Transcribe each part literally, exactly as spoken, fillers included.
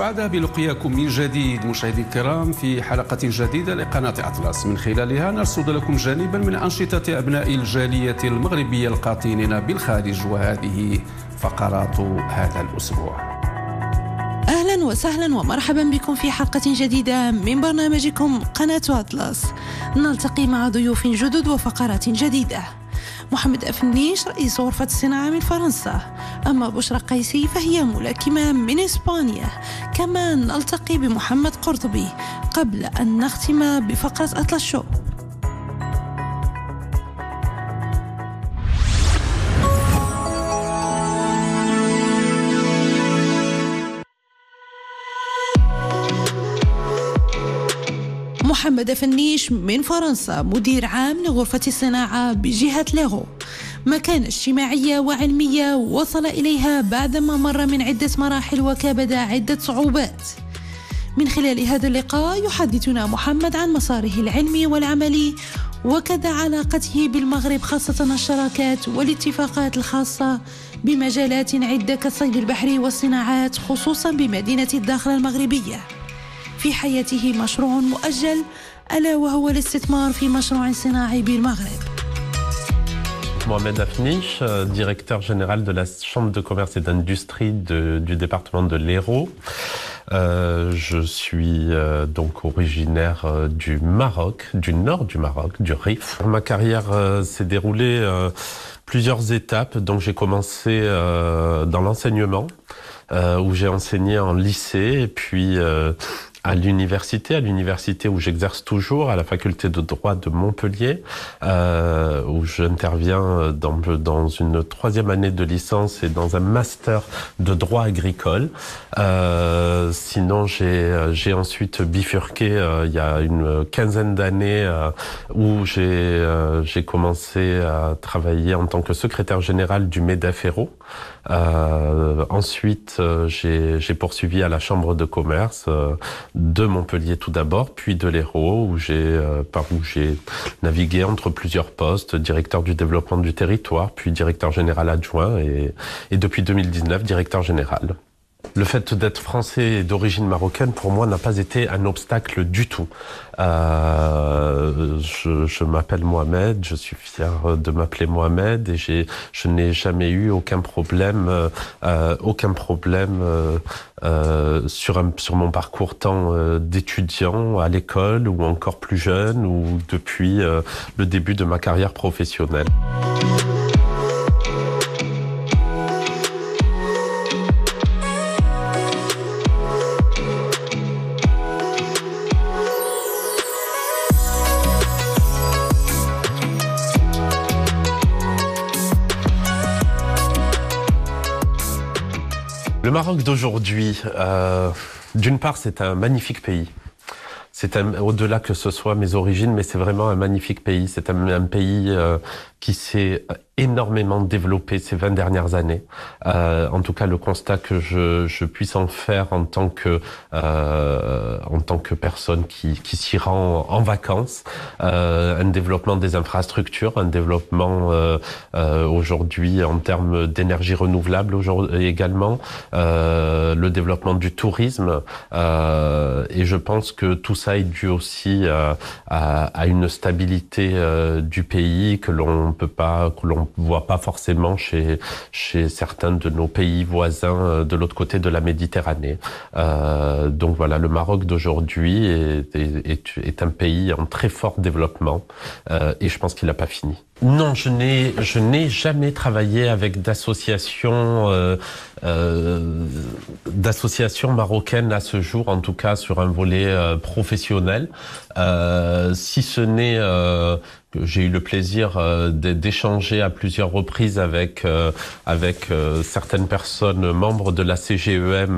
سعداء بلقياكم من جديد مشاهدي الكرام في حلقة جديدة لقناة أطلس، من خلالها نرصد لكم جانبا من أنشطة أبناء الجالية المغربية القاطنين بالخارج، وهذه فقرات هذا الأسبوع. أهلا وسهلا ومرحبا بكم في حلقة جديدة من برنامجكم قناة أطلس، نلتقي مع ضيوف جدد وفقرات جديدة. محمد أفنيش رئيس غرفة الصناعة من فرنسا، أما بشرى قيسي فهي ملاكمة من إسبانيا. كما نلتقي بمحمد قرطبي قبل أن نختم بفقرة أطلس شو. محمد أفنيش من فرنسا مدير عام لغرفة الصناعة بجهة ليغو، مكانة اجتماعية وعلمية وصل إليها بعدما مر من عدة مراحل وكابد عدة صعوبات. من خلال هذا اللقاء يحدثنا محمد عن مساره العلمي والعملي وكذا علاقته بالمغرب، خاصة الشراكات والاتفاقات الخاصة بمجالات عدة كالصيد البحري والصناعات، خصوصا بمدينة الداخلة المغربية. في حياته مشروع مؤجل ألا وهو الاستثمار في مشروع صناعي بالمغرب. محمد أفنيش، directeur général de la Chambre de commerce et d'industrie du département de l'Hérault. Euh, je suis euh, donc originaire euh, du Maroc, du nord du Maroc, du Ríf. Ma carrière euh, s'est déroulée euh, plusieurs étapes. Donc j'ai commencé euh, dans l'enseignement, euh, où j'ai enseigné en lycée et puis euh, à l'université, à l'université où j'exerce toujours, à la faculté de droit de Montpellier, euh, où j'interviens dans, dans une troisième année de licence et dans un master de droit agricole. Euh, sinon, j'ai j'ai ensuite bifurqué euh, il y a une quinzaine d'années euh, où j'ai euh, j'ai commencé à travailler en tant que secrétaire général du MEDEF-Hérault. Euh, ensuite, euh, j'ai j'ai poursuivi à la Chambre de commerce euh, de Montpellier tout d'abord, puis de l'Hérault, où j'ai euh, par où j'ai navigué entre plusieurs postes, directeur du développement du territoire, puis directeur général adjoint, et, et depuis deux mille dix-neuf, directeur général. Le fait d'être français et d'origine marocaine, pour moi, n'a pas été un obstacle du tout. Euh, je je m'appelle Mohamed, je suis fier de m'appeler Mohamed, et j'ai je n'ai jamais eu aucun problème, euh, aucun problème euh, euh, sur un, sur mon parcours tant euh, d'étudiant à l'école ou encore plus jeune ou depuis euh, le début de ma carrière professionnelle. Le Maroc d'aujourd'hui, euh, d'une part, c'est un magnifique pays. C'est au-delà que ce soit mes origines, mais c'est vraiment un magnifique pays. C'est un, un pays euh, qui s'est énormément développé ces vingt dernières années. Euh, en tout cas, le constat que je, je puisse en faire en tant que euh, en tant que personne qui, qui s'y rend en vacances, euh, un développement des infrastructures, un développement euh, euh, aujourd'hui en termes d'énergie renouvelable aujourd'hui également, euh, le développement du tourisme, euh, et je pense que tout ça est dû aussi euh, à, à une stabilité euh, du pays que l'on peut pas que l'on voit pas forcément chez chez certains de nos pays voisins de l'autre côté de la Méditerranée. Euh, donc voilà, le Maroc d'aujourd'hui est, est, est un pays en très fort développement, euh, et je pense qu'il n'a pas fini. Non, je n'ai je n'ai jamais travaillé avec d'associations euh, euh, d'associations marocaines à ce jour, en tout cas sur un volet euh, professionnel, euh, si ce n'est euh, j'ai eu le plaisir euh, d'échanger à plusieurs reprises avec euh, avec euh, certaines personnes membres de la C G E M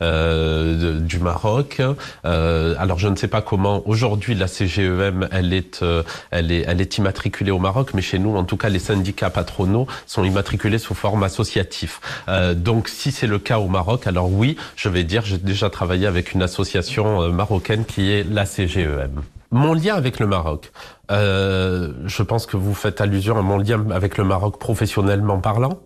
euh, de, du Maroc. Euh, alors je ne sais pas comment aujourd'hui la C G E M elle est euh, elle est elle est immatriculée au Maroc, mais chez nous en tout cas les syndicats patronaux sont immatriculés sous forme associative. Euh, donc si c'est le cas au Maroc, alors oui, je vais dire j'ai déjà travaillé avec une association euh, marocaine qui est la C G E M. Mon lien avec le Maroc, euh, je pense que vous faites allusion à mon lien avec le Maroc professionnellement parlant.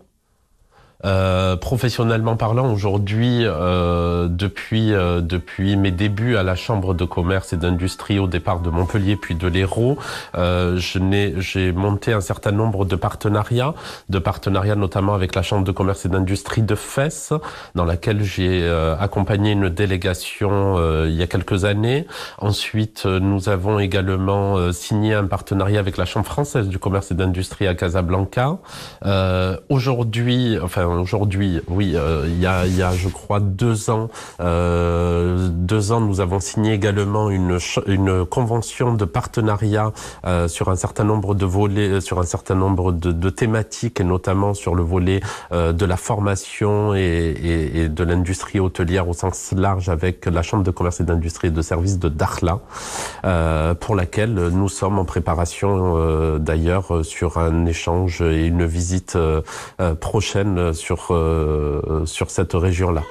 Euh, professionnellement parlant, aujourd'hui, euh, depuis euh, depuis mes débuts à la Chambre de commerce et d'industrie au départ de Montpellier puis de l'Hérault, euh, je n'ai j'ai monté un certain nombre de partenariats, de partenariats notamment avec la Chambre de commerce et d'industrie de Fès, dans laquelle j'ai euh, accompagné une délégation euh, il y a quelques années. Ensuite, nous avons également euh, signé un partenariat avec la Chambre française du commerce et d'industrie à Casablanca. Euh, aujourd'hui, enfin Aujourd'hui, oui, euh, il y a, il y a, je crois, deux ans, euh, deux ans, nous avons signé également une une convention de partenariat euh, sur un certain nombre de volets, sur un certain nombre de, de thématiques, et notamment sur le volet euh, de la formation et, et, et de l'industrie hôtelière au sens large, avec la Chambre de commerce et d'industrie et de services de Dakhla, euh, pour laquelle nous sommes en préparation, euh, d'ailleurs, sur un échange et une visite euh, prochaine sur euh, sur cette région-là.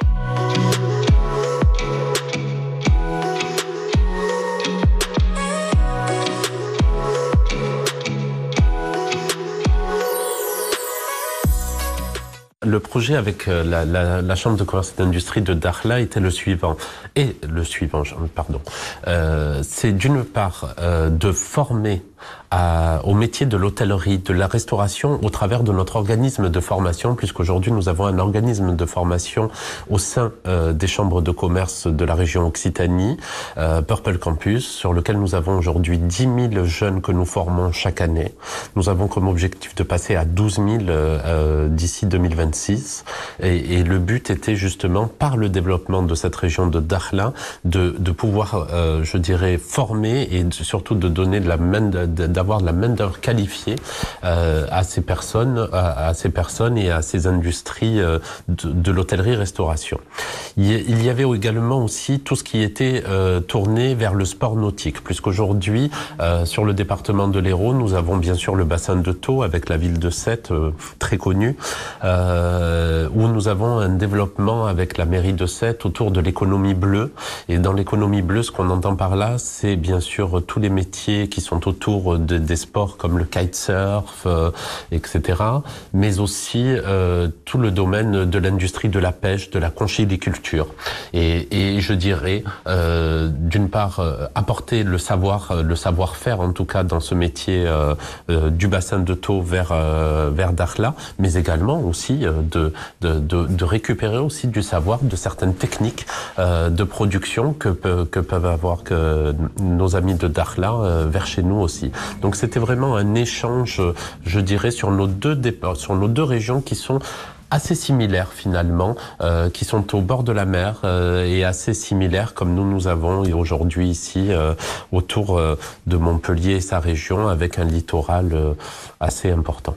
Le projet avec la, la, la Chambre de commerce et d'industrie de Dakhla était le suivant, et le suivant, pardon. Euh, c'est d'une part euh, de former à, au métier de l'hôtellerie, de la restauration, au travers de notre organisme de formation, puisqu'aujourd'hui nous avons un organisme de formation au sein euh, des chambres de commerce de la région Occitanie, euh, Purple Campus, sur lequel nous avons aujourd'hui dix mille jeunes que nous formons chaque année. Nous avons comme objectif de passer à douze mille euh, d'ici deux mille vingt-six, et, et le but était justement, par le développement de cette région de Dakhla, de, de pouvoir, euh, je dirais, former et surtout de donner de la main de d'avoir la main-d'œuvre qualifiée euh, à ces personnes, à, à ces personnes et à ces industries euh, de, de l'hôtellerie-restauration. Il y avait également aussi tout ce qui était euh, tourné vers le sport nautique, puisqu'aujourd'hui, euh, sur le département de l'Hérault, nous avons bien sûr le bassin de Thau avec la ville de Sète, euh, très connue, euh, où nous avons un développement avec la mairie de Sète autour de l'économie bleue. Et dans l'économie bleue, ce qu'on entend par là, c'est bien sûr tous les métiers qui sont autour De, des sports comme le kitesurf, euh, et cetera, mais aussi euh, tout le domaine de l'industrie de la pêche, de la conchyliculture. Et, et je dirais, euh, d'une part, euh, apporter le savoir, le savoir-faire en tout cas dans ce métier euh, euh, du bassin de Thau vers euh, vers Dakhla, mais également aussi euh, de, de de de récupérer aussi du savoir de certaines techniques euh, de production que que peuvent avoir que nos amis de Dakhla euh, vers chez nous aussi. Donc c'était vraiment un échange, je dirais, sur nos deux, sur nos deux régions qui sont assez similaires finalement, euh, qui sont au bord de la mer euh, et assez similaires comme nous nous avons aujourd'hui ici euh, autour euh, de Montpellier et sa région, avec un littoral euh, assez important.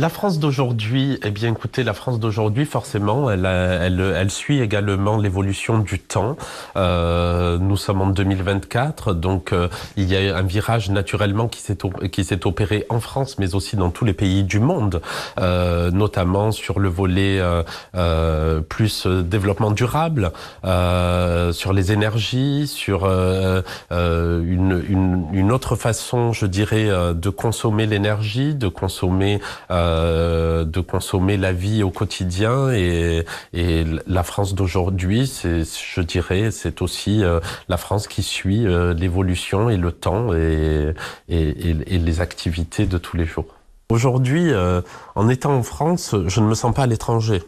La France d'aujourd'hui, eh bien écoutez, la France d'aujourd'hui, forcément, elle, elle, elle suit également l'évolution du temps. Euh, nous sommes en deux mille vingt-quatre, donc euh, il y a un virage naturellement qui s'est qui s'est opéré en France, mais aussi dans tous les pays du monde, euh, notamment sur le volet euh, euh, plus développement durable, euh, sur les énergies, sur euh, euh, une, une, une autre façon, je dirais, de consommer l'énergie, de consommer euh, de consommer la vie au quotidien. Et, et la France d'aujourd'hui, c'est, je dirais, c'est aussi euh, la France qui suit euh, l'évolution et le temps et, et, et les activités de tous les jours. Aujourd'hui, euh, en étant en France, je ne me sens pas à l'étranger.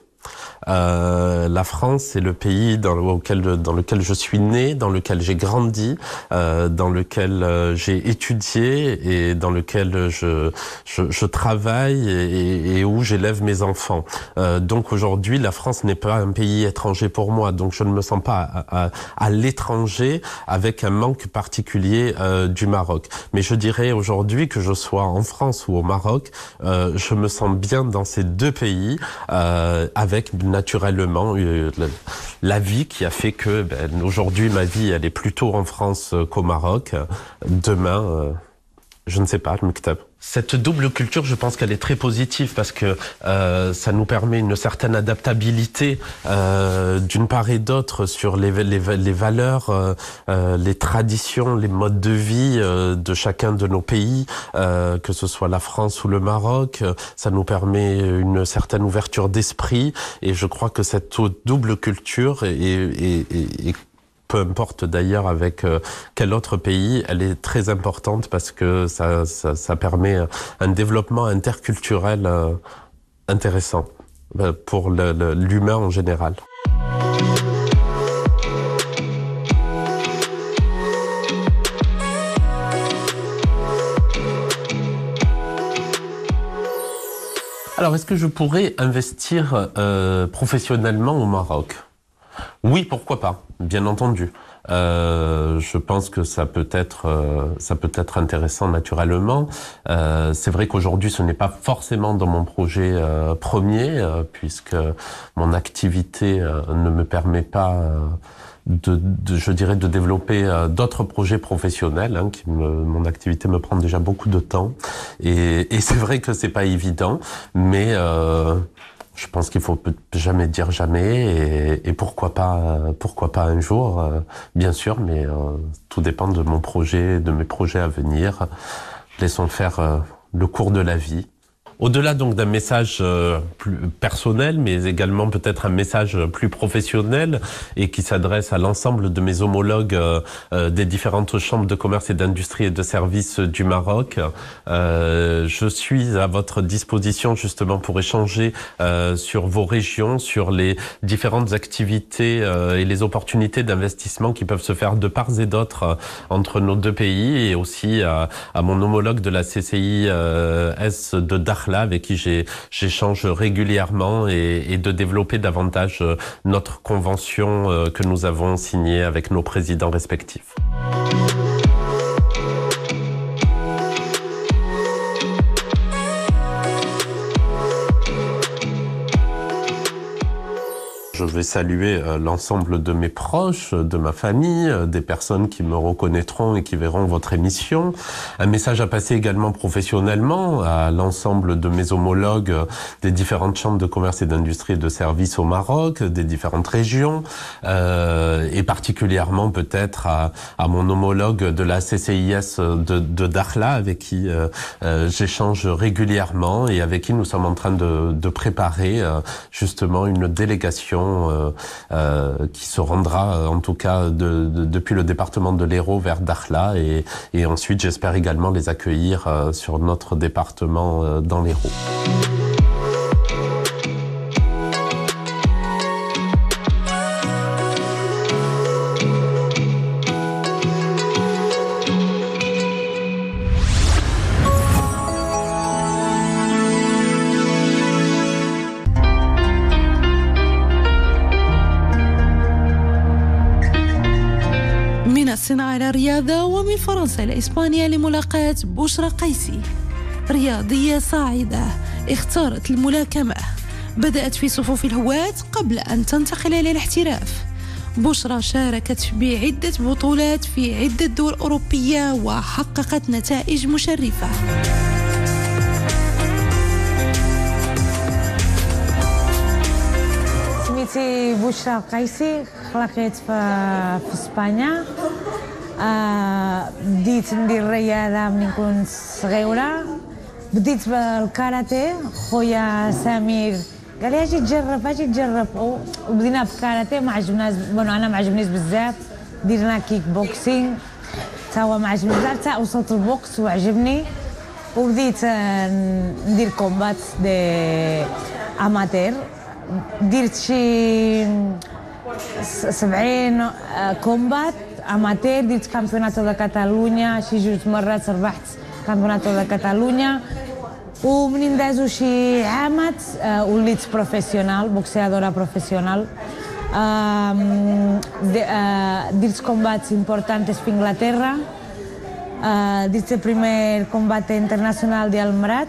Euh, la France, c'est le pays dans, auquel, dans lequel je suis né, dans lequel j'ai grandi, euh, dans lequel euh, j'ai étudié et dans lequel je, je, je travaille et, et où j'élève mes enfants. Euh, donc aujourd'hui, la France n'est pas un pays étranger pour moi, donc je ne me sens pas à, à, à l'étranger, avec un manque particulier euh, du Maroc. Mais je dirais aujourd'hui, que je sois en France ou au Maroc, euh, je me sens bien dans ces deux pays, euh, avec naturellement euh, la, la vie qui a fait que ben, aujourd'hui ma vie elle est plutôt en France euh, qu'au Maroc. Demain, euh, je ne sais pas, le Mektab. Cette double culture, je pense qu'elle est très positive parce que euh, ça nous permet une certaine adaptabilité euh, d'une part et d'autre sur les, les, les valeurs, euh, les traditions, les modes de vie euh, de chacun de nos pays, euh, que ce soit la France ou le Maroc. Ça nous permet une certaine ouverture d'esprit et je crois que cette double culture est, est, est, est peu importe d'ailleurs avec quel autre pays, elle est très importante parce que ça, ça, ça permet un développement interculturel intéressant pour le, le, l'humain en général. Alors, est-ce que je pourrais investir euh, professionnellement au Maroc ? Oui, pourquoi pas, bien entendu. Euh, je pense que ça peut être, euh, ça peut être intéressant naturellement. Euh, c'est vrai qu'aujourd'hui, ce n'est pas forcément dans mon projet euh, premier, euh, puisque mon activité euh, ne me permet pas, euh, de, de, je dirais, de développer euh, d'autres projets professionnels. Hein, qui me, mon activité me prend déjà beaucoup de temps, et, et c'est vrai que c'est pas évident, mais euh, je pense qu'il faut jamais dire jamais et, et pourquoi pas, pourquoi pas un jour, euh, bien sûr, mais euh, tout dépend de mon projet, de mes projets à venir. Laissons faire euh, le cours de la vie. Au-delà donc d'un message euh, plus personnel, mais également peut-être un message plus professionnel et qui s'adresse à l'ensemble de mes homologues euh, euh, des différentes chambres de commerce et d'industrie et de services du Maroc, euh, je suis à votre disposition justement pour échanger euh, sur vos régions, sur les différentes activités euh, et les opportunités d'investissement qui peuvent se faire de part et d'autre euh, entre nos deux pays et aussi euh, à mon homologue de la C C I euh, S de Dakhla, avec qui j'échange régulièrement et, et de développer davantage notre convention que nous avons signée avec nos présidents respectifs. Je vais saluer l'ensemble de mes proches, de ma famille, des personnes qui me reconnaîtront et qui verront votre émission. Un message à passer également professionnellement à l'ensemble de mes homologues des différentes chambres de commerce et d'industrie et de services au Maroc, des différentes régions, euh, et particulièrement peut-être à, à mon homologue de la C C I S de, de Dakhla, avec qui euh, euh, j'échange régulièrement et avec qui nous sommes en train de, de préparer euh, justement une délégation Euh, euh, qui se rendra en tout cas de, de, depuis le département de l'Hérault vers Dakhla et, et ensuite j'espère également les accueillir euh, sur notre département euh, dans l'Hérault. على الرياضة ومن فرنسا إلى إسبانيا لملاقاة بشرى قيسي، رياضية صاعدة اختارت الملاكمة، بدأت في صفوف الهواة قبل أن تنتقل إلى الاحتراف. بشرى شاركت بعدة بطولات في عدة دول أوروبية وحققت نتائج مشرفة. سميتي بشرى قيسي، خلقت في إسبانيا. آه بديت ندير الرياضه ملي كنت صغيره، بديت بالكاراتيه. خويا سمير قال لي اجي تجرب اجي تجرب وبدينا بالكاراتيه، ما عجبناش انا ما عجبنيش بزاف، درنا كيك بوكسينغ تا هو ما عجبني بزاف، تا وصلت البوكس وعجبني وبديت ندير كومبات دي اماتير. درت شي سبعين كومبات اماتير، درت كامبيوناتو دا كاتالونيا شي جوج مرات، ربحت كامبيوناتو دا كاتالونيا. ومنين دازو شي عامات وليت بروفيسيونال، بوكسيادورا بروفيسيونال. درت كومبات امبورتانتس في انجلترا، درت بريمير كومبات انترناسيونال ديال المرات.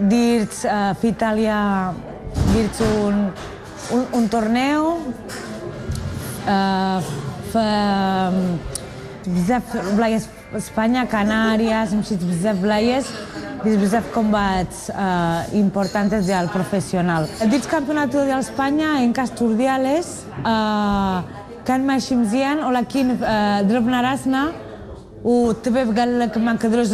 درت في ايطاليا درت un torneo في بزاف بلايص في اسبانيا، كنارياس، مشيت بزاف بلايص، درت بزاف كومبات امبورطانتس ديال البروفيسيونال. درت كامبيوناتو ديال اسبانيا ان كاستور دياليس، كان ماشي مزيان ولكن ضربنا راسنا والطبيب قال لك ما نقدروش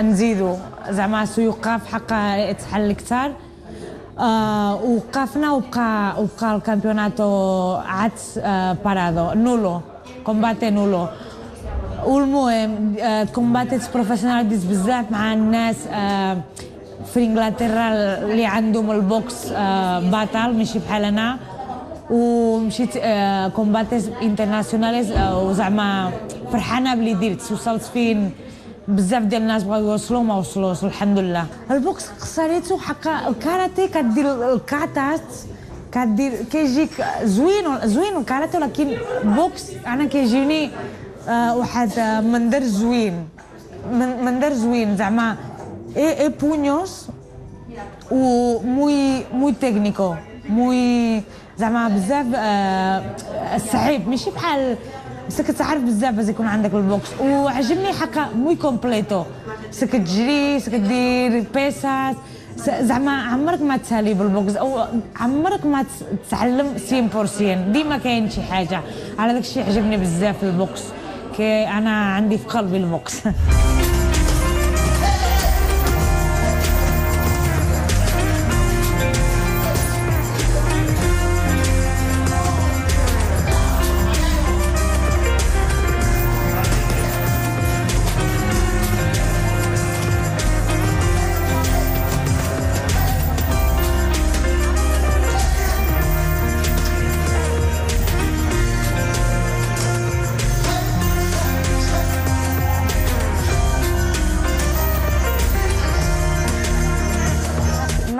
نزيدو زعما السيوقه في حقها تحل كثار. آه وقفنا وبقى وبقى الكامبيوناتو عاد آه بارادو نولو كومباتي نولو. والمهم آه كومباتيت بروفيسيوناليز بزاف مع الناس آه في انجلترا اللي عندهم البوكس آه باتال ماشي بحالنا. ومشيت آه كومباتيت انترناسيوناليز آه وزعما فرحانه بلي درت، وصلت فين بزاف ديال الناس بغاو يوصلوا ما وصلوش الحمد لله. البوكس قصريتو حقا الكاراتي كدير الكاتات كدير كيجيك زوين زوين الكاراتي، ولكن بوكس انا كيجيني آه واحد آه منظر زوين من منظر زوين زعما اي اي بونيوس و موي موي تكنيكو موي زعما بزاف آه صعيب ماشي بحال بس كتعرف بزاف باش يكون عندك البوكس. وعجبني حقا موي كومبليتو، بس كتجري بس كدير بيسات زعما عمرك ما تسالي بالبوكس او عمرك ما تتعلم مية بالمية، ديما كاين شي حاجه. على داك الشيء عجبني بزاف البوكس، كي انا عندي في قلبي البوكس.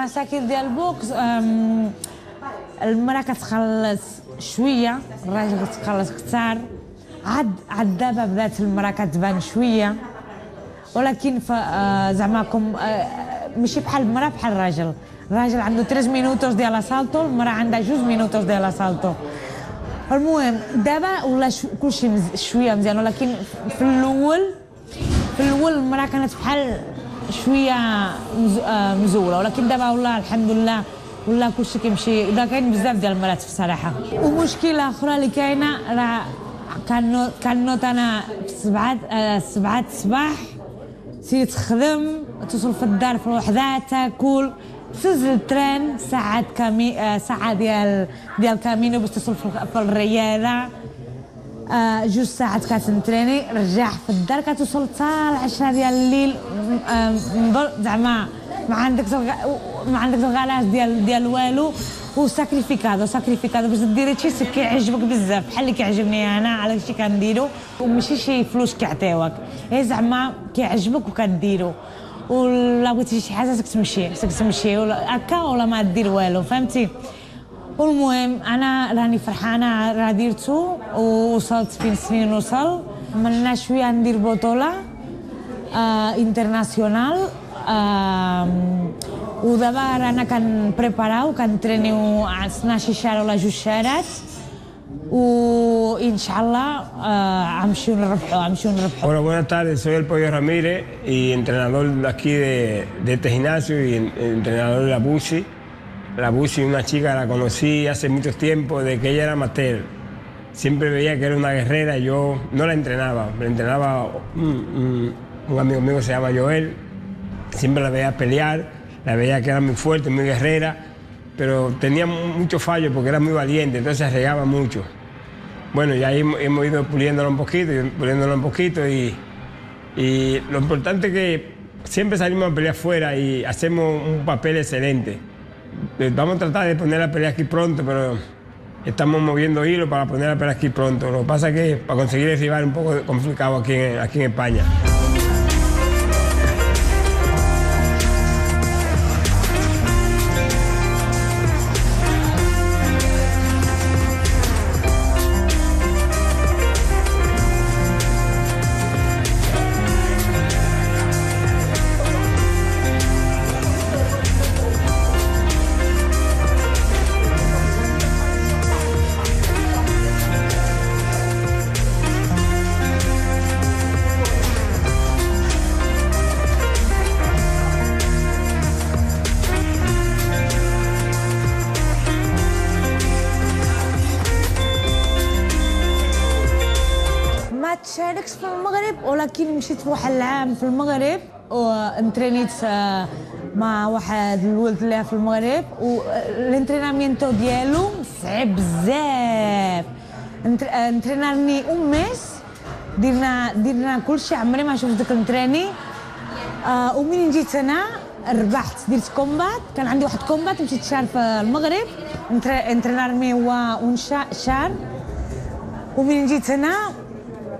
المشاكل ديال البوكس المرأة كتخلص شوية، الراجل كتخلص كثار. عاد عاد دابا بدات المرأة كتبان شوية، ولكن زعما ماشي بحال المرأة بحال الراجل. الراجل عنده ثلاثة مينوتوس ديال السالطو، المرأة عندها جوج مينوتوس ديال السالطو. المهم دابا ولا كلشي شوية مزيان، ولكن في الأول في الأول المرأة كانت بحال شويه مزوله، ولكن دابا والله الحمد لله والله كلشي كيمشي. دا كاين بزاف ديال المرات بصراحه. ومشكله اخرى اللي كاينه راه كنوض انا في السبعه السبعه الصباح، تي تخدم توصل في الدار في وحدها تاكل تسجل التران ساعات كامي ساعه ديال ديال كامينو باش توصل في الرياضه، جوج ساعات كتنتريني رجع في الدار كتوصل حتى العشرة ديال الليل زعما ما عندك ما عندك الغلاش ديال ديال والو. وساكريفيكادو ساكريفيكادو باش ديري شي كيعجبك بزاف بحال اللي كيعجبني انا، على شي كنديرو وماشي شي فلوس كيعطيوك، اي زعما كيعجبك وكديرو. ولا بغيتي شي حاجه خصك تمشي خصك تمشي ولا هكا ولا ما دير والو فهمتي. والمهم انا راني فرحانه راه درتو ووصلت فين سنين نوصل. ملنا شويه ندير بطوله آه انترناسيونال آه ودابا رانا كنبريباراو كنترينيو اثنا عشر شهر ولا جوج شهرات، وان شاء الله غنمشيو نربحو غنمشيو نربحو. Bueno, buenas tardes, soy el Pollo Ramírez y entrenador aquí de, de este gimnasio y entrenador de la Bushi. La Bushi, una chica, la conocí hace mucho tiempo, de que ella era amateur. Siempre veía que era una guerrera y yo no la entrenaba. Me entrenaba un, un amigo mío que se llama Joel. Siempre la veía pelear, la veía que era muy fuerte, muy guerrera, pero tenía muchos fallos porque era muy valiente, entonces arriesgaba mucho. Bueno, y ahí hemos ido puliéndola un poquito, puliéndola un poquito y, y lo importante es que siempre salimos a pelear fuera y hacemos un papel excelente. Vamos a tratar de poner la pelea aquí pronto, pero estamos moviendo hilo para poner la pelea aquí pronto. Lo que pasa es que para conseguir el rival es un poco complicado aquí en, aquí en España. شاركت في المغرب، ولكن مشيت واحد العام في المغرب وانترينيت مع واحد الولد اللي في المغرب، والانترينامينتو ديالو صعيب بزاف. انترينالني اميس، درنا درنا كلشي، عمري ما شفت داك الانتريني. آه ومنين جيت انا ربحت، درت كومبات، كان عندي واحد كومبات مشيت شهر في المغرب، انترينارمي هو ونشهر. ومنين جيت هنا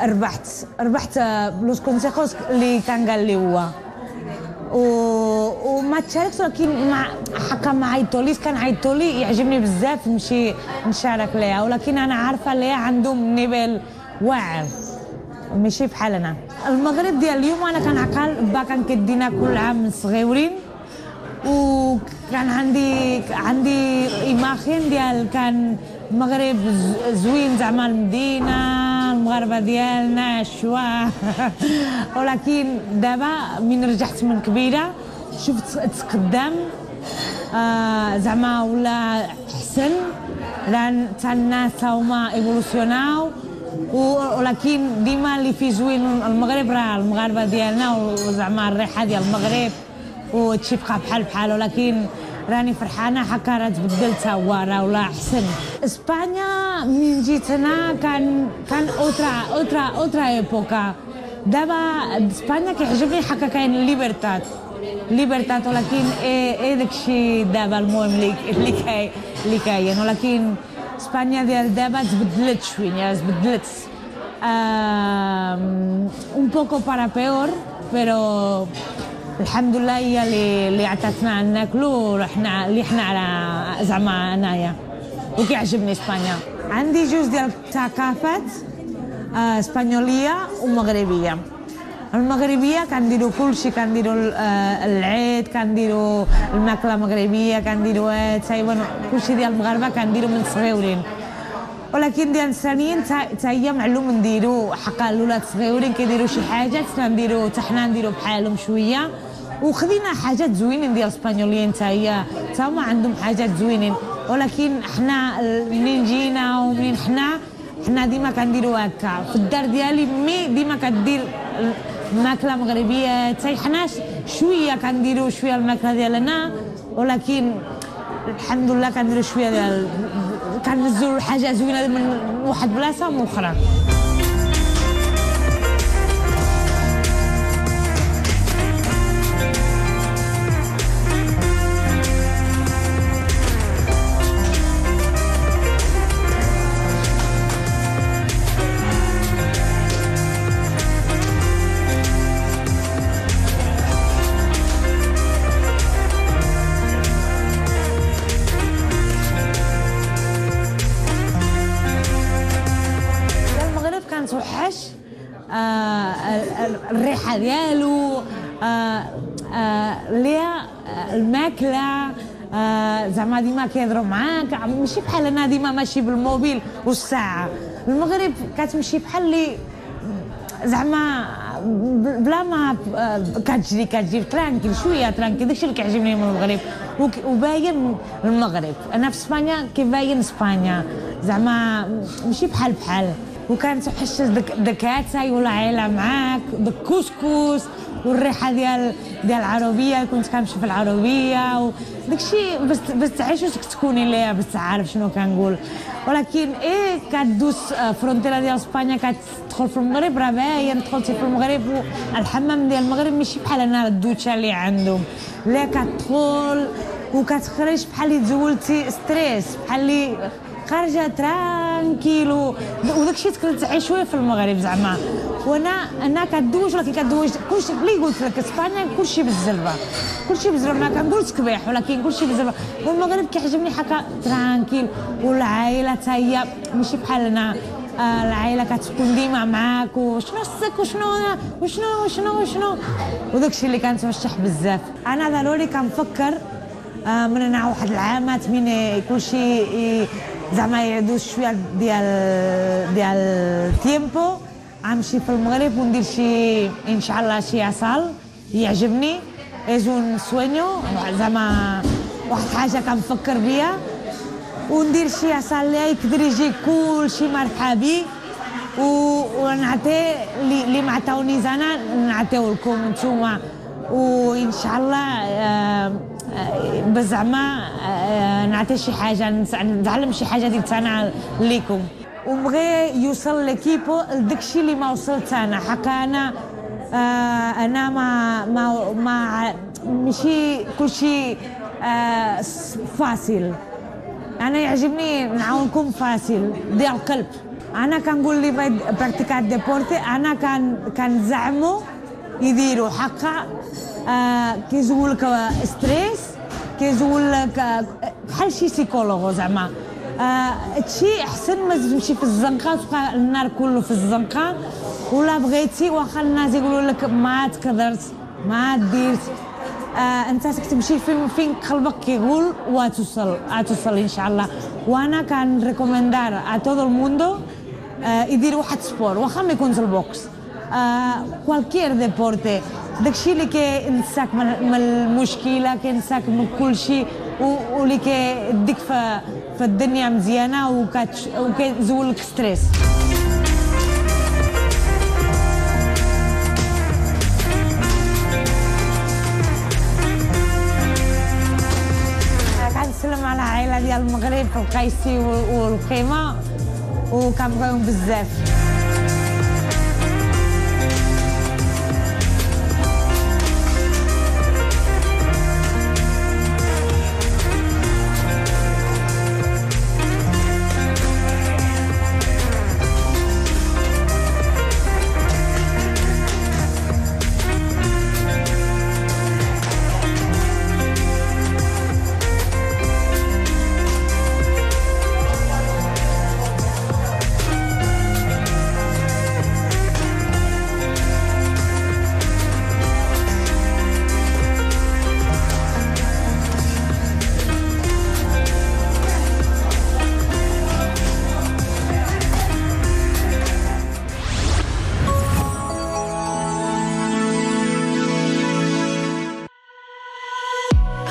ربحت ربحت بلوس كونسيكونس اللي كان قال لي هو، وما تشاركت، ولكن مع حكا مع عيطولي، كان عيطولي يعجبني بزاف نمشي نشارك ليها، ولكن انا عارفه ليها عندهم نيفل واعر ماشي بحال انا. المغرب ديال اليوم انا كنعقل با كان كيدينا كل عام من صغيورين، وكان عندي عندي ايماخين ديال كان المغرب زوين زعما المدينه المغاربه ديالنا الشوا ولكن دابا من رجعت من كبيره شفت تقدم آه زعما ولا احسن، لان تاع الناس هما ايفولوسيوناو، ولكن ديما اللي فيه زوين المغرب راه المغاربه ديالنا وزعما الريحه ديال المغرب وهادشي بقى بحال بحال، ولكن راني فرحانه حكا راه تبدل تا هو راه ولا احسن. اسبانيا من جيت هنا كان كان اوترا اوترا اوترا ايبوكا. دابا اسبانيا كيعجبني حكا كاين الليبرتات الليبرتات، ولكن اي اي داكشي دابا المهم اللي كاين اللي كاين، ولكن اسبانيا ديال دابا تبدلت شويه، تبدلت اون بوكو بارا بيور، بيرو الحمد لله هي اللي عطاتنا ناكلو رحنا اللي حنا على زعما انايا، وكيعجبني اسبانيا. عندي جوج ديال الثقافات اسبانيوليه ومغربيه. المغربيه كنديرو كلشي، كنديرو العيد، كنديرو الماكله المغربيه، كنديرو تايوان، كلشي ديال المغاربه كنديرو من صغيورين، ولكن ديال الانسانيين تا هي معلوم نديرو حقا الاولاد صغيورين كيديرو شي حاجات كنديرو تا حنا نديرو بحالهم شويه، وخدينا حاجات زوينين ديال الاسبانيوليين تا هي تا هما عندهم حاجات زوينين، ولكن حنا منين جينا ومنين حنا حنا ديما كنديرو هكا. في الدار ديالي مي ديما كدير ماكله مغربيه، تايحناش شويه كنديروا شويه الماكله ديالنا، ولكن الحمد لله كنديروا شويه ديال كنزولوا الحاجه زوينه من واحد بلاصه من اخرى. الريحه ديالو آه آه ليها الماكله آه زعما ديما كيهضروا معاك ماشي بحال انا ديما ماشي بالموبيل والساعه. المغرب كتمشي بحال اللي زعما بلا ما كتجري كتجري ترانكيل شويه ترانكيل، داكشي اللي كيعجبني من المغرب وباين المغرب. انا في اسبانيا كيباين اسبانيا زعما ماشي بحال بحال، وكانت وحشت داك هاتاي ولا عائله معاك داك الكسكس والريحه ديال ديال العروبيه، كنت كنمشي في العروبيه وداكشي باش باش تعيش وتكوني ليها باش تعرف شنو كنقول. ولكن ايه كدوز فرونتيرا ديال اسبانيا كتدخل في المغرب راه باين، دخلتي في المغرب والحمام ديال المغرب ماشي بحال هنا الدوتشا اللي عندهم، لا كتدخل وكتخرج بحال اللي تزولتي ستريس، بحال اللي خارجه ترانكيل، وداكشي تقدر تعيش شويه في المغرب زعما. وانا انا كدوش ولكن كدوش كلشي اللي قلت لك، اسبانيا كلشي بالزلبه كلشي بالزلبه، ما كنقولش كبيح ولكن كلشي بالزلبه. والمغرب كيعجبني حكا ترانكيل، والعائله تا هي ماشي بحالنا، العائله كتكون ديما معاك وشنو خصك وشنو وشنو وشنو وشنو وداكشي اللي كنتوشح بزاف. انا ضروري كنفكر من هنا واحد العامات من كلشي زعما يعدوش شويه ديال ديال التيمبو، غنمشي في المغرب وندير شي ان شاء الله شي عسل يعجبني ايزون سوينيو زعما واحد حاجه كنفكر بيها، وندير شي عسل اللي يقدر يجي كلشي مرحبا بيه ونعطيه اللي ما عطاونيش انا نعطيه لكم انتوما، وان شاء الله بزعما نعطي شي حاجه، نتعلم شي حاجه ديال انا ليكم، وبغي يوصل لكيبو لداكشي اللي ما وصلت انا. حقا انا انا ما ما ما ماشي كلشي فاصل، انا يعجبني نعاونكم فاصل ديال القلب. انا كنقول لي برتيكات ديبورتي انا كان كنزعمو يديروا حقا آه كيزول لك ستريس، كيزول لك بحال شي سيكولوغ زعما هادشي آه احسن ما تمشي في الزنقه تبقى النهار كله في الزنقه. ولا بغيتي واخا الناس يقولوا لك ما تقدرت ما ديرت آه انت تمشي فين فين قلبك كيقول وتوصل غتوصل ان شاء الله. وانا كنريكوموندار ا todo el mundo آه يدير واحد سبور واخا ما يكونش البوكس آه كوالكير ديبورتي، داكشي اللي كينساك من المشكله كينساك من كلشي واللي كيديك في الدنيا مزيانه وكيزول لك ستريس. كنسلم على العائله ديال المغرب في القيسي والقيمه وكنبغيهم بزاف.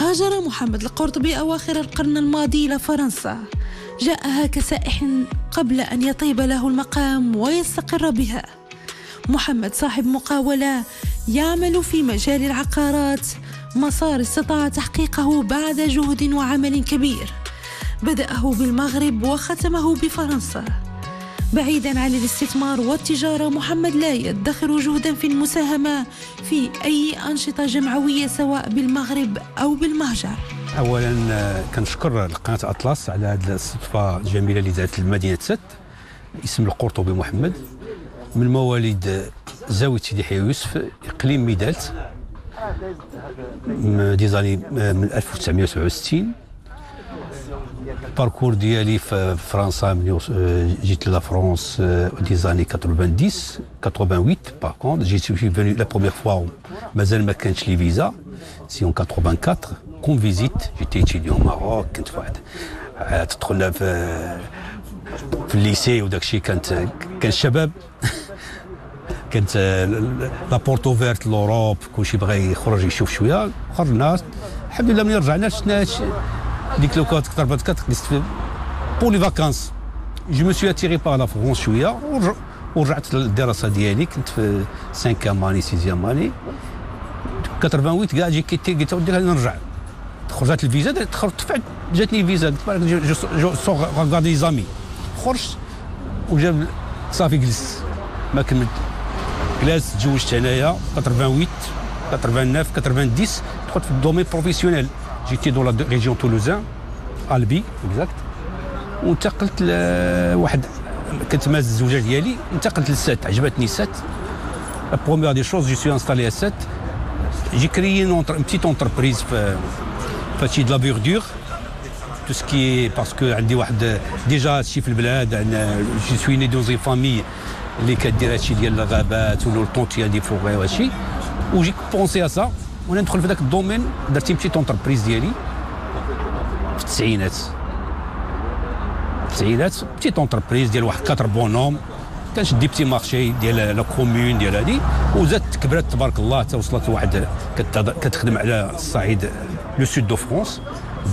هاجر محمد القرطبي أواخر القرن الماضي إلى فرنسا، جاءها كسائح قبل أن يطيب له المقام ويستقر بها. محمد صاحب مقاولة يعمل في مجال العقارات، مسار استطاع تحقيقه بعد جهد وعمل كبير، بدأه بالمغرب وختمه بفرنسا. بعيدا عن الاستثمار والتجارة، محمد لا يدخر جهدا في المساهمة في أي أنشطة جمعوية سواء بالمغرب أو بالمهجر. أولا كنشكر قناة أطلس على هذه الصدفة الجميلة اللي دارت لمدينة سد. اسم القرطبي محمد من مواليد زاوية سيدي حيوسف، إقليم ميدلت، ديزاني من ألف وتسعمائة وسبعة وستين. الباركور ديالي في فرنسا، من جيت لفرنسا دي زاني تسعة وثمانين تسعة وثمانين باغ كونت جي سوي فيني لا بروميير فوا مازال ما كانش لي فيزا سي اون أربعة وثمانين كون فيزيت جيتي تيديون ماروك. كنت واحد تدخل في في الليسي وداكشي كانت كان الشباب كانت لا بورت اوفيرت لوروب، كلشي بغى يخرج يشوف شويه. خرجنا الحمد لله، ملي رجعنا شفنا ديك لو كات أربعة وأربعين بور لي فاكانس جو مو سوي اتيري باغ لا فرونس شويه، ورجعت للدراسه ديالي. كنت في خمسة ماني ستة ماني ثمانية وثمانين كاع جي كيتي قلت ودي نرجع. خرجت الفيزا تخرجت دفعت جاتني فيزا جو سو غاردي زامي، خرجت وجاب صافي جلست ما كملت. جلست تزوجت انايا ثمانية وثمانين ثمانية وثمانين تسعة وثمانين دخلت في الدومين بروفيسيونيل. J'étais dans la région toulousaine, Albi, exact. وانتقلت لواحد كنت مع الزوجه ديالي، انتقلت لسات، عجبتني سات. لا بروميير دي شوز جي سوي انستالي ا سات. جي كريي اون بتيت اونتربريز في فاتي دو لا بوردور تو سكي باسكو عندي واحد ديجا هادشي في البلاد. انا جي سوي ني دون زي فامي اللي كدير هادشي ديال الغابات ولو الطونتيا دي فوغي وهادشي، وجي بونسي ا سا وانا ندخل في ذاك الدومين. درتي مشيت اونتربريز ديالي في التسعينات في التسعينات مشيت اونتربريز ديال واحد كاتر بونوم، كنشد بتي مارشي ديال لا كوميون ديال هادي، وزادت كبرات تبارك الله حتى وصلت لواحد كتخدم على الصعيد لو سود دو فرونس.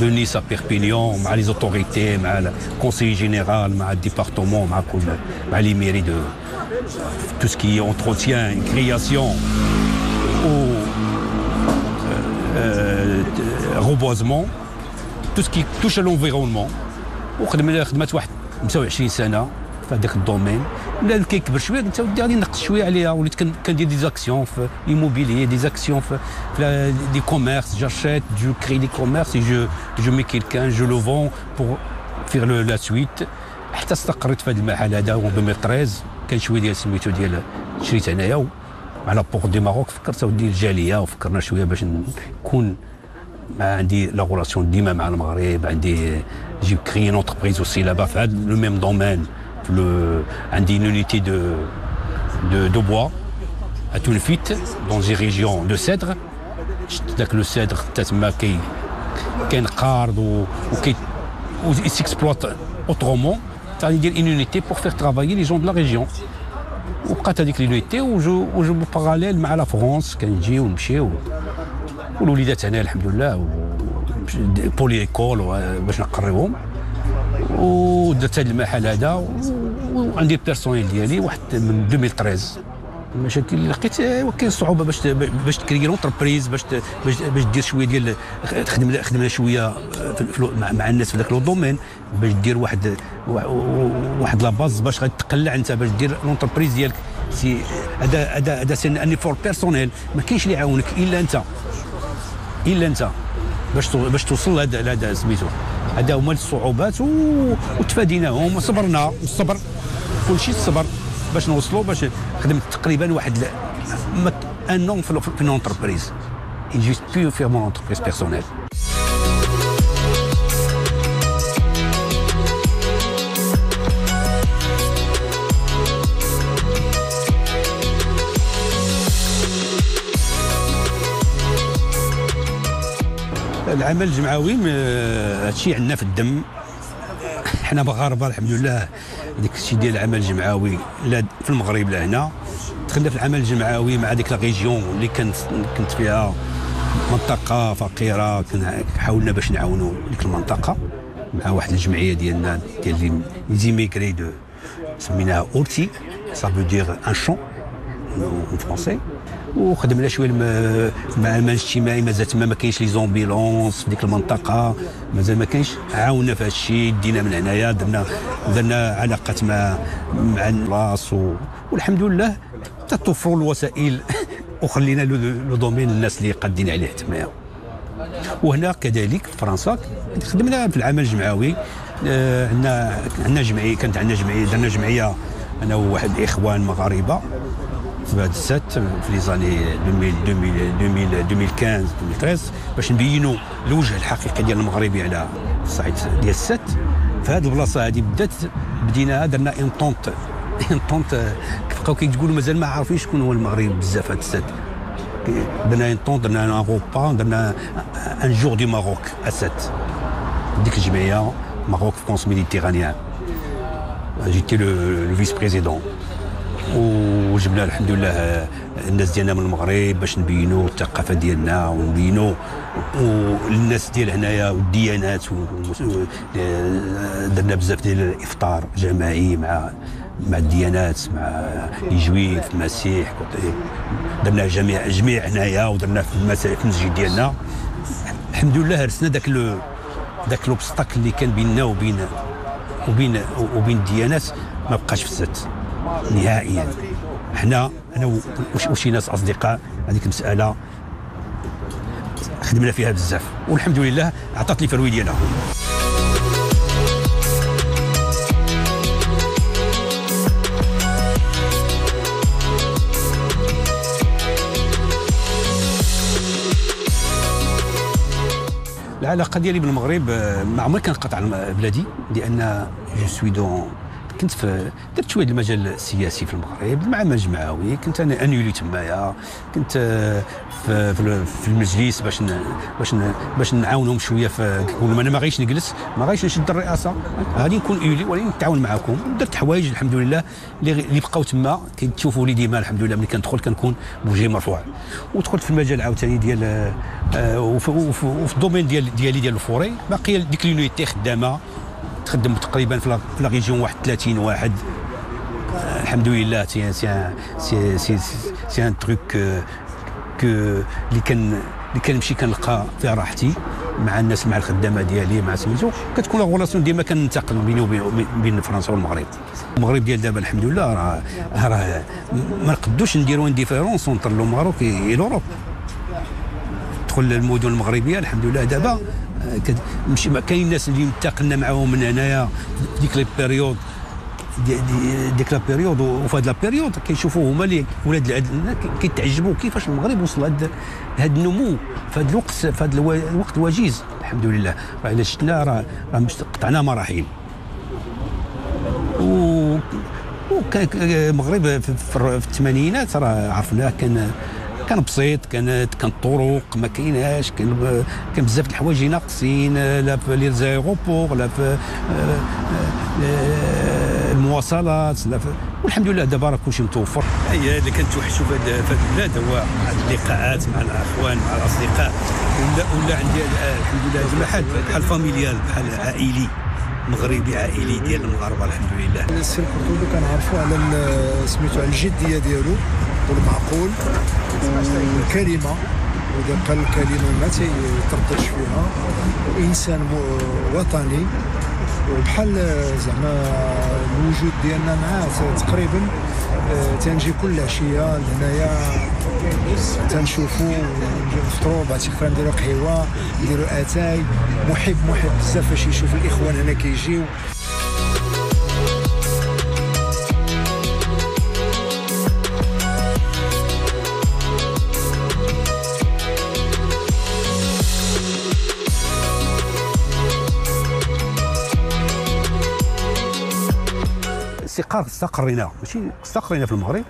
de Nice à Perpignan, مع les autorités, مع le conseil général, مع le département, مع كل, مع les mairies de tout ce qui est entretien, création ou euh, reboisement, tout ce qui touche à l'environnement. وخدمنا خدمات واحد خمسة وعشرين سنة في هذاك الدومين. ولا كيكبر شويه قلت ودي غادي نقص شويه عليها، وليت كندير دي زاكسيون في ليموبيلي، دي زاكسيون في دي كوميرس، جاشيت جو كري دي كوميرس، جو جو مي كيلكان جو لو فون بور فيغ لا سويت، حتى استقريت في هذا المحل هذا ألفين وثلاطاش. كان شويه ديال سميتو ديال شريت انايا على بور دي ماروك، فكرت ودي الجاليه، وفكرنا شويه باش نكون عندي لا غولاسيون ديما مع المغرب، عندي جو كري اونتربريز اوسي لابا في هذا لو ميم دومين. Le, une unité de, de, de bois à Tulfit, dans une région de cèdre. Le cèdre, il s'exploite autrement. C'est-à-dire une unité pour faire travailler les gens de la région. Ou quand avec l'unité, où je, où je me parallèle à la France, quand j'ai ou m'ché, ou l'oulidat ana, alhamdoulilah, pour les écoles, باش نقريهم. ودرت هذا المحل هذا، وعندي بيرسونيل ديالي واحد من ألفين وثلاطاش. المشاكل اللي لقيت كاين صعوبه باش باش تكري اونتربريز، باش باش دير شويه ديال خدمنا خدمنا شويه مع الناس في ذاك لو دومين، باش دير واحد واحد لاباز باش غتقلع انت باش دير اونتربريز ديالك. سي هذا هذا هذا سي ان فور بيرسونيل، ما كاينش اللي يعاونك الا انت، الا انت باش باش توصل لهذا لهذا سميتو. هذا هما الصعوبات وتفاديناهم وصبرنا، والصبر كلشي الصبر باش نوصلوا. باش خدمت تقريبا واحد ان اون في اونتربريز، اي جوست بيو فيغ مون اونتربريز بيرسونيل. العمل الجمعوي هادشي عندنا في الدم، حنا مغاربه الحمد لله. ديك الشيء ديال العمل الجمعوي لا في المغرب لا هنا. دخلنا في العمل الجمعوي مع ديك لا ريجيون اللي كانت كنت فيها منطقه فقيره، حاولنا باش نعاونوا ديك المنطقه مع واحد الجمعيه ديالنا ديال لي زيميغري دو، سميناها اورتي، سا فو دير ان شون اون فرونسي. وخدمنا شويه مع المال الاجتماعي، مازالت ما كاينش لي زومبيلونس في ديك المنطقه، مازال ما كاينش، عاونا في هذا الشيء، دينا من هنايا، درنا درنا علاقات مع مع الناس، والحمد لله حتى توفروا الوسائل وخلينا لو دومين للناس اللي قادين عليه تمايا. وهنا كذلك في فرنسا خدمنا في العمل الجمعوي، عندنا عندنا جمعيه، كانت عندنا جمعيه، درنا جمعيه انا وواحد الاخوان مغاربه في هاد سات في لي زاني ألفين وخمسطاش ألفين وثلاطاش باش نبينوا الوجه الحقيقي ديال المغربي على الصعيد ديال سات. في هاد البلاصه هادي بدات بديناها، درنا انطونت انطونت بقاو كيقولوا مازال ما عارفينش شكون هو المغرب بزاف. هاد سات درنا انطونت، درنا ان غوبا، درنا ان جور دي ماروك اسات، ديك الجمعيه ماروك فرنسا ميديتيرانيان. جيتي لو فيس بريزيدون، وجبنا الحمد لله الناس ديالنا من المغرب باش نبينوا الثقافه ديالنا، ونبينوا الناس ديال هنايا والديانات. درنا بزاف ديال الافطار جماعي مع مع الديانات، مع الجويف، المسيح، درنا جميع جميع هنايا، ودرنا في المسجد ديالنا. الحمد لله هرسنا ذاك لو ذاك لوبستاكل اللي كان بيننا وبين وبين وبين الديانات، ما بقاش في السد نهائيا. حنا انا وشي ناس اصدقاء هذيك المساله خدمنا فيها بزاف، والحمد لله عطات لي فروي ديالها. العلاقه ديالي بالمغرب ما عمري كنقطع بلادي، لان جو سوي دون كنت في درت شويه المجال السياسي في المغرب مع مجمعوي، كنت انا انيولي تمايا، كنت في, في المجلس باش باش باش نعاونهم شويه، فكون انا ما غايش نجلس ما غايش نشد الرئاسه، غادي نكون انيولي ولكن نتعاون معاكم. درت حوايج الحمد لله اللي بقاو تما كتشوفوا لي ديما الحمد لله، ملي كندخل كنكون بوجهي مرفوع. ودخلت في المجال عاوتاني ديال وفي الدومين ديال ديالي ديال الفوري، باقي ديك لينيتي خدامه، تخدم تقريبا في لا ريجيون واحد ثلاثين واحد الحمد لله. سي سي سي سي ان تروك كو اللي كان اللي كنمشي كنلقى فيها راحتي مع الناس، مع الخدامه ديالي، مع سميتو كتكون غولاسيون ديما كننتقل بيني وبين بين فرنسا والمغرب. المغرب ديال دابا الحمد لله راه راه ما نقدوش نديرو ان ديفيرونس اونتر لو ماروك اي لوروب. تدخل المدن المغربيه الحمد لله دابا ماشي كاين ناس اللي انتقلنا معاهم من هنايا ديك لي بيريود دي ديك لا بيريود، وفي هاد لا بيريود كيشوفوا هما اللي ولاد العدل كيتعجبوا كيفاش المغرب وصل هاد هاد النمو في هاد الوقت، في هاد الوقت وجيز الحمد لله. راه الا شفنا راه قطعنا مراحل، و وكان المغرب في الثمانينات راه عرفناه، كان كان بسيط، كانت كان الطرق ما كايناش، كان كان بزاف د الحوايج اللي ناقصين، لا في لي زيروبور لا في المواصلات لا في، والحمد لله دابا راه كلشي متوفر. هي اللي كنتوحشوا في هذه البلاد هو اللقاءات مع الاخوان مع الاصدقاء، ولا ولا عندي الحمد لله بحال بحال فاميليال بحال عائلي مغربي عائلي ديال المغاربه الحمد لله. السي القرطبي كنعرفوا على سميتو على الجديه ديالو والمعقول والكلمه، وإذا قال الكلمه ما تيترددش فيها، وانسان وطني، وبحال زعما الوجود ديالنا معاه تقريبا. تنجي كل عشيه لهنايا تنشوفو نفطرو، بعد شكرا نديرو قهوه نديرو اتاي. محب محب بزاف فاش يشوف الاخوان هنا كيجيو. استقر استقرينا ماشي استقرينا في المغرب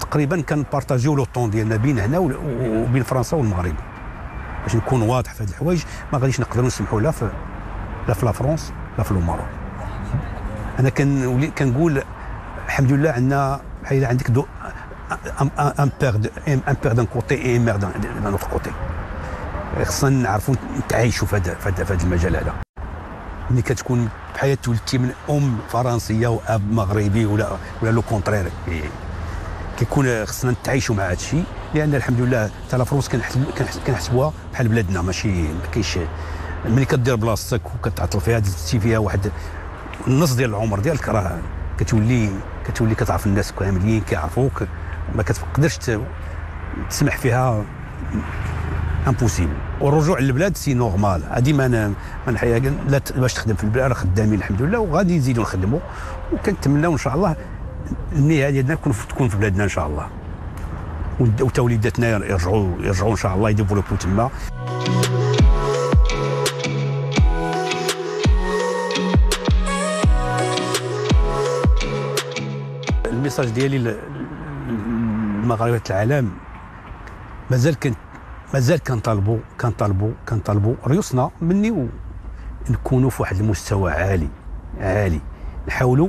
تقريبا، كنبارطاجيو لو طون ديالنا بين هنا وبين فرنسا والمغرب. باش نكون واضح في هاد الحوايج ما غاديش نقدروا نسمحوا لا في لا في لا فرنسا لا في المغرب. انا كنولي كنقول الحمد لله عندنا بحال عندك دو ان بير ان بير دان كوتي اي مير دان لوتر كوتي. خصنا نعرفوا نتعايشوا في هذا في هذا المجال هذا. ملي كتكون بحال تولدتي من ام فرنسيه واب مغربي ولا ولا لو كونترير، كيكون خصنا نتعايشوا مع هذا الشيء، لان الحمد لله حتى لا فرنسا كنحسبوها بحال بلادنا، ماشي ما كاينش. ملي كدير بلاصتك وكتعطل فيها تزيد فيها واحد النص ديال العمر ديالك، راه كتولي كتولي كتعرف الناس كاملين كيعرفوك، ما كتقدرش تسمح فيها امبوسيبل. والرجوع للبلاد سي نورمال، هادي ما انا ما نحيا باش تخدم في البلاد، راه خدامين الحمد لله وغادي نزيدو نخدمو، وكنتمناو ان شاء الله النهايه ديالنا تكون تكون في بلادنا ان شاء الله، وتا وليداتنا يرجعوا يرجعوا ان شاء الله يديفلوبو تما. الميساج ديالي لمغاربه العالم، مازال كنت مازال كنطالبوا كنطالبوا كنطالبوا ريوسنا مني ونكونوا في واحد المستوى عالي عالي، نحاولوا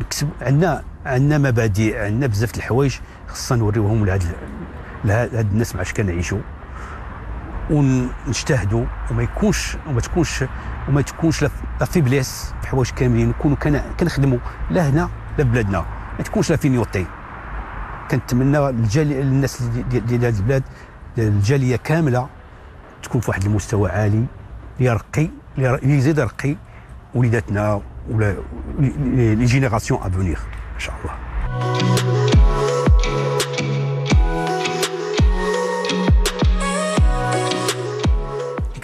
نكسبوا. عندنا عندنا مبادئ، عندنا بزاف د الحوايج خصنا نوريوهم لهاد لهاد الناس مع اش كنعيشوا، ونجتهدوا وما يكونش وما تكونش وما تكونش لا فيبليس في حوايج كاملين، نكونوا كنخدموا لا هنا لا بلادنا، ما تكونش لا فينيوتي. كنتمنى الناس ديال هاد البلاد الجاليه كامله تكون في واحد المستوى عالي يرقي يزيد يرقي وليداتنا ولا لي جينيراسيون افونيغ ان شاء الله.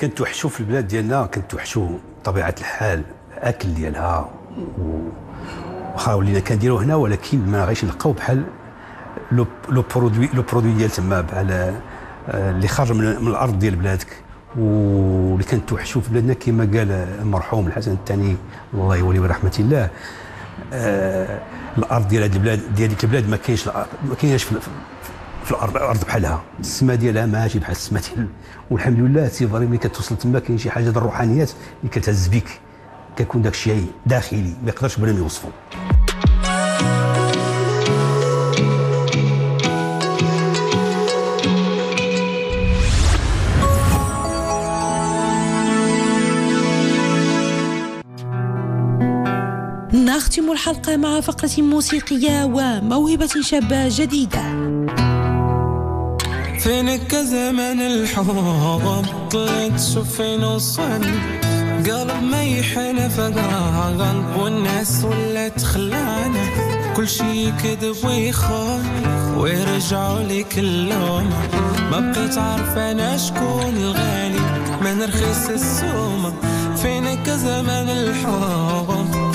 كنتوحشوا في البلاد ديالنا، كنتوحشوا بطبيعه الحال الاكل ديالها، وخا ولينا كنديروا هنا ولكن ما غايش نلقاو بحال لو برودوي لو برودوي ديال تما، بحال اللي خرج من الارض ديال بلادك واللي كنتوحشوا في بلادنا. كما قال المرحوم الحسن الثاني الله يولي برحمه الله، آه الارض ديال هذه البلاد ديال ديك البلاد ما كاينش الارض ما كايناش في, في الارض ارض بحالها. السماء ديالها ماشي بحال السماء ديال والحمد لله سي فري ملي كتوصل تما كاين شي حاجه ديال الروحانيات اللي كتهز بك كيكون داك الشيء داخلي ما يقدرش بنادم يوصفو. نختم الحلقة مع فقرة موسيقية وموهبة شابة جديدة. فينك زمن الحب طلعت شوف فين وصل قلب ما يحنى فقرها غلب والناس ولات خلانة كل شي يكذب ويخون ويرجعوا لك اللوم ما بقيت عارفة أنا شكون الغالي ما نرخص السومة. فينك زمن الحب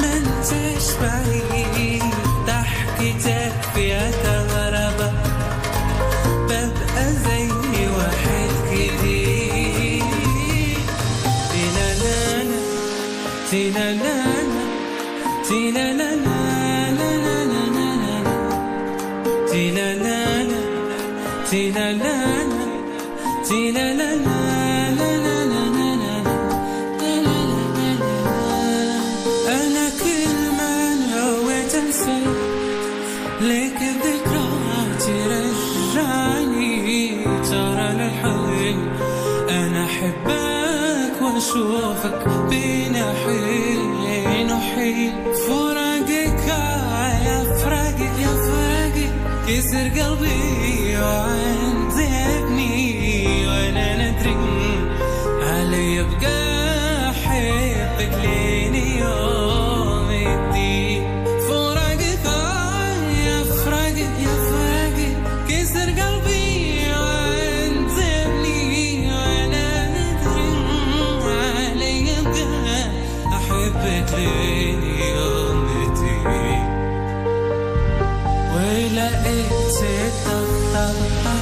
ما انتش بعيد ضحكتك فيها كهربا ببقى زي واحد جديد تينانانا تينانانا تينانانا تينانانا تينا لانا تينا لانا لانا لانا لانا أنا كل ما نعود أنسى لك ذكرى ترجعني ترى الحزن أنا نشوفك بين حين وحين، فراقك يا فراقي يا فراقي كسر قلبي وعن ذهبني، وانا ندري علي يبقى حبك لين يوم الدين. فراقك يا فراقي يا فراقي كسر قلبي بين يومتي، ولقيت الطبطبة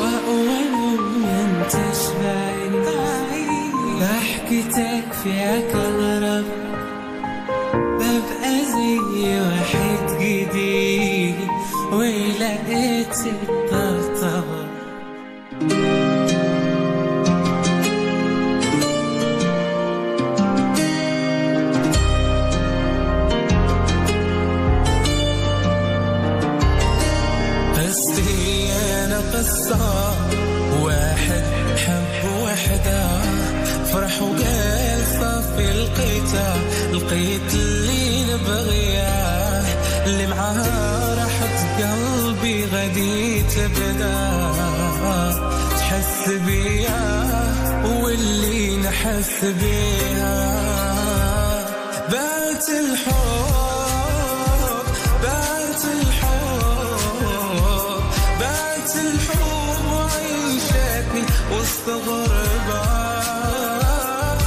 وأول من تشبعني، ضحكتك فيها كهرب ببقى زي واحد جديد، ولقيت الطبطبة. قصة واحد حب وحدة، فرح وقال صافي لقيتها، لقيت اللي نبغيها، اللي معاها راحت قلبي غادي تبدا تحس بيا واللي نحس بيها. بات الحب وسط غربة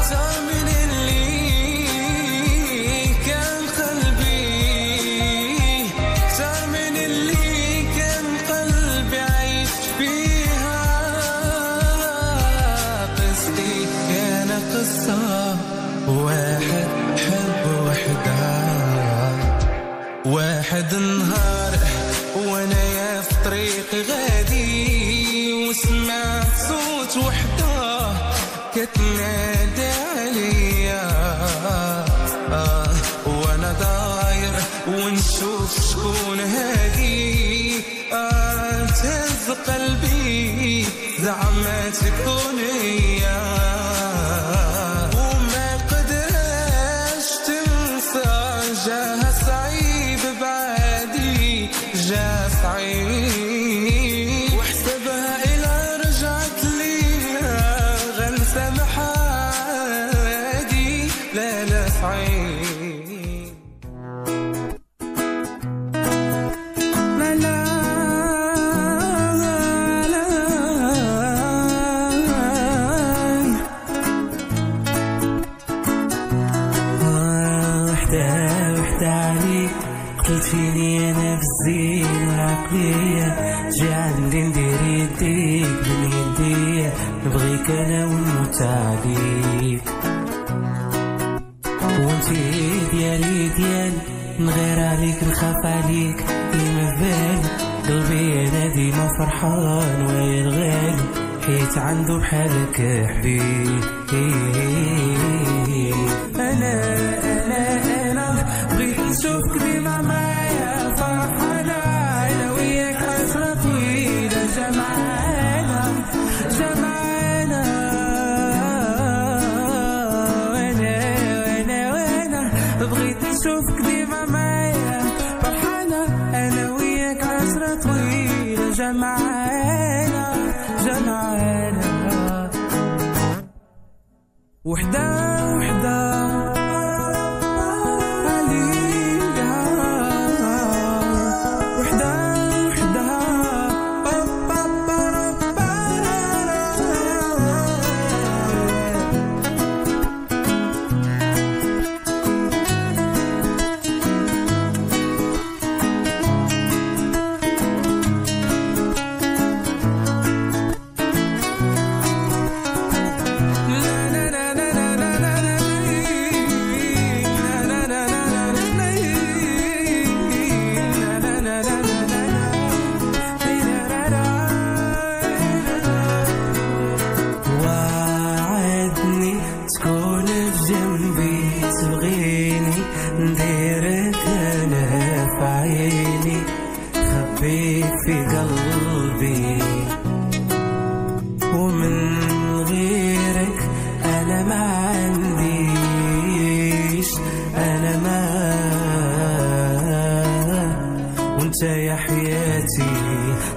تامن اللي كان قلبي، تامن اللي كان قلبي عايش فيها. قصتي كان قصة واحد حب وحدة، واحد نهار وانا يا في طريقي غادي وسمعت صوت وحده كتنادي عليا، آه وانا داير ونشوف شكون هادي، آه تهز قلبي زعما تكون هي، وما قدرتش تنسى جاها صعيب بعادي، جا صعيب أنا ونموت عليك وانتي ديالي ديالي، نغير عليك نخاف عليك ديما في بالي، قلبي أنا ديما فرحان ويا الغالي حيت عنده بحالك حبيب. أنا أنا أنا بغيت نشوفك ديما معايا فرحانة، أنا وياك عشرة طويلة جمعانا جمعانا. بغيت نشوفك ديما معايا فرحانة، أنا وياك عشرة طويلة جمعانا جمعانا، وحدة وحدة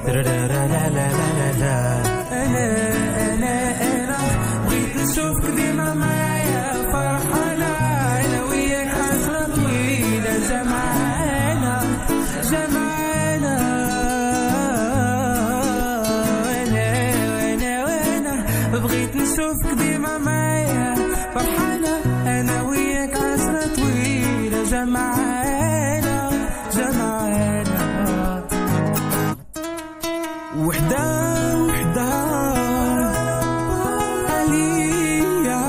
لا لا لا لا لا لا أنا أنا أنا بغيت نشوفك ديما معايا فرحانة أنا وياك حسرة طويلة جمعانا جمعانا أنا وأنا وأنا بغيت نشوفك ديما معايا فرحانة أنا وياك حسرة طويلة جمعانا جمعانا وحدة وحدة عليا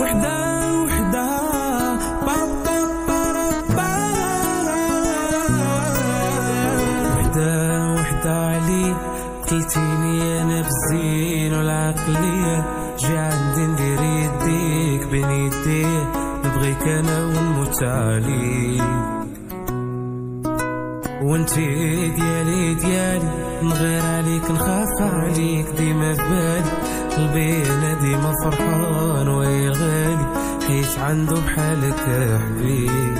وحدة وحدة بابا بابا وحدة وحدة علي قتلتيني أنا بالزين والعقلية جي عندي ندير يديك بين يديك نبغيك أنا ونموت عليك وانتي ديالي ديالي من غير عليك نخاف عليك ديما في بالي قلبي انا ديما فرحان ويا الغالي حيت عنده بحالك يا حبيبي.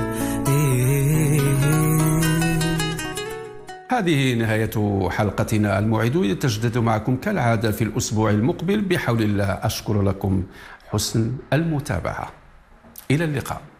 هذه نهاية حلقتنا الموعدة يتجدد معكم كالعادة في الأسبوع المقبل بحول الله. أشكر لكم حسن المتابعة، إلى اللقاء.